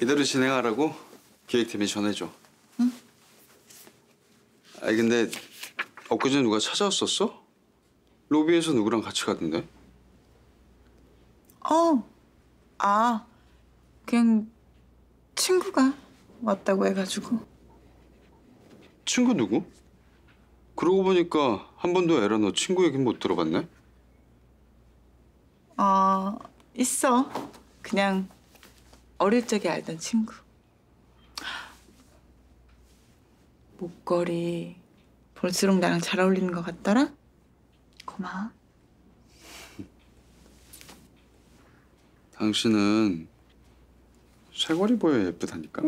이대로 진행하라고 기획팀이 전해줘. 응? 아니 근데 엊그제 누가 찾아왔었어? 로비에서 누구랑 같이 가던데? 그냥 친구가 왔다고 해가지고. 친구 누구? 그러고 보니까 한 번도 에라 너 친구 얘기 못 들어봤네? 있어. 그냥 어릴 적에 알던 친구. 목걸이 볼수록 나랑 잘 어울리는 것 같더라? 고마워. 당신은 쇄골이 보여 예쁘다니까.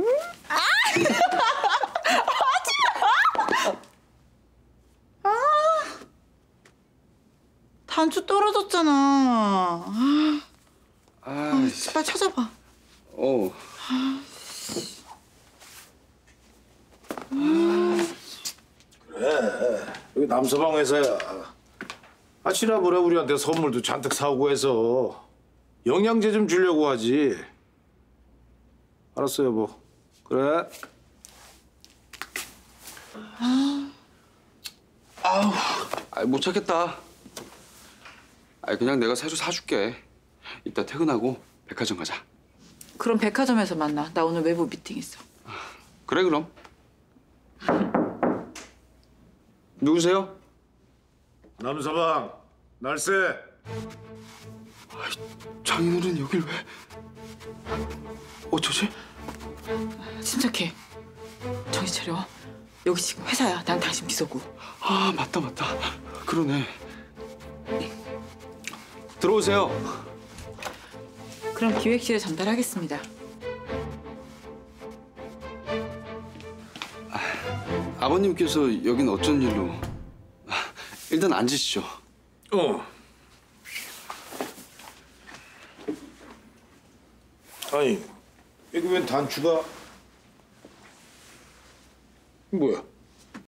단추 떨어졌잖아. 빨리 찾아봐. 그래, 여기 남서방 회사야. 지난번에 우리한테 선물도 잔뜩 사오고 해서 영양제 좀 주려고 하지. 알았어 여보. 그래. 못 찾겠다. 그냥 내가 새로 사줄게. 이따 퇴근하고 백화점 가자. 그럼 백화점에서 만나. 나 오늘 외부 미팅 있어. 그래 그럼. 누구세요? 남서방, 날쎄. 장인어른 여길 왜? 어쩌지? 침착해. 정신 차려. 여기 지금 회사야. 난 당신 비서고. 맞다. 그러네. 들어오세요. 그럼 기획실에 전달하겠습니다. 아버님께서 여긴 어쩐 일로? 일단 앉으시죠. 아니, 이거 웬 단추가? 뭐야?